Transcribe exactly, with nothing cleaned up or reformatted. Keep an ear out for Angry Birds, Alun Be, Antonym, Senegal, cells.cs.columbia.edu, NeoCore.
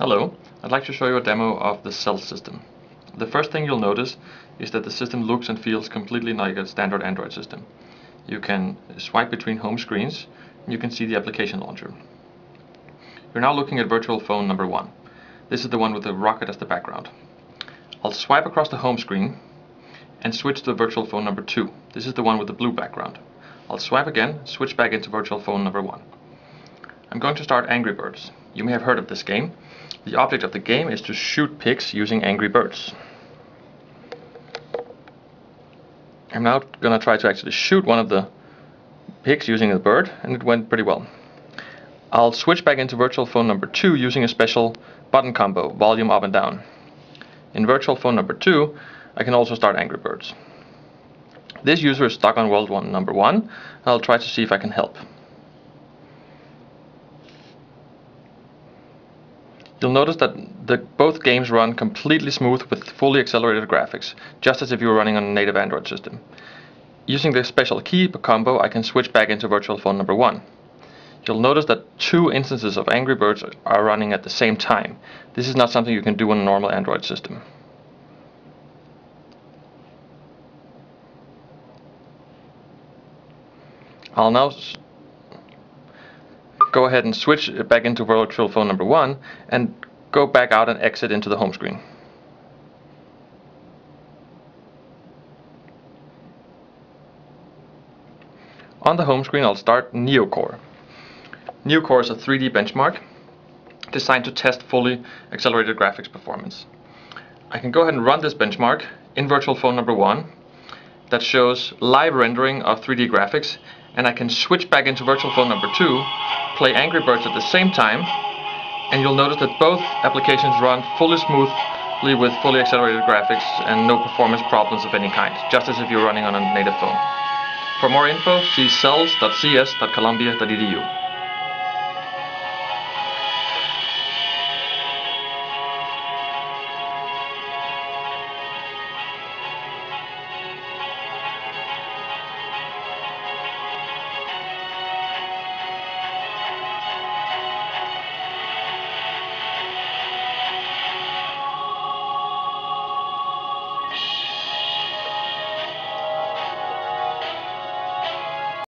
Hello, I'd like to show you a demo of the Cells system. The first thing you'll notice is that the system looks and feels completely like a standard Android system. You can swipe between home screens and you can see the application launcher. You're now looking at virtual phone number one. This is the one with the rocket as the background. I'll swipe across the home screen and switch to virtual phone number two. This is the one with the blue background. I'll swipe again, switch back into virtual phone number one. I'm going to start Angry Birds. You may have heard of this game. The object of the game is to shoot pigs using Angry Birds. I'm now going to try to actually shoot one of the pigs using a bird, and it went pretty well. I'll switch back into virtual phone number two using a special button combo, volume up and down. In virtual phone number two, I can also start Angry Birds. This user is stuck on world one, number one, and I'll try to see if I can help. You'll notice that the, both games run completely smooth with fully accelerated graphics, just as if you were running on a native Android system. Using the special key combo, I can switch back into virtual phone number one. You'll notice that two instances of Angry Birds are running at the same time. This is not something you can do on a normal Android system. I'll now go ahead and switch back into virtual phone number one and go back out and exit into the home screen. On the home screen, I'll start NeoCore. NeoCore is a three D benchmark designed to test fully accelerated graphics performance. I can go ahead and run this benchmark in virtual phone number one that shows live rendering of three D graphics, and I can switch back into virtual phone number two, play Angry Birds at the same time, and you'll notice that both applications run fully smoothly with fully accelerated graphics and no performance problems of any kind, just as if you're running on a native phone. For more info, see cells dot c s dot columbia dot e d u.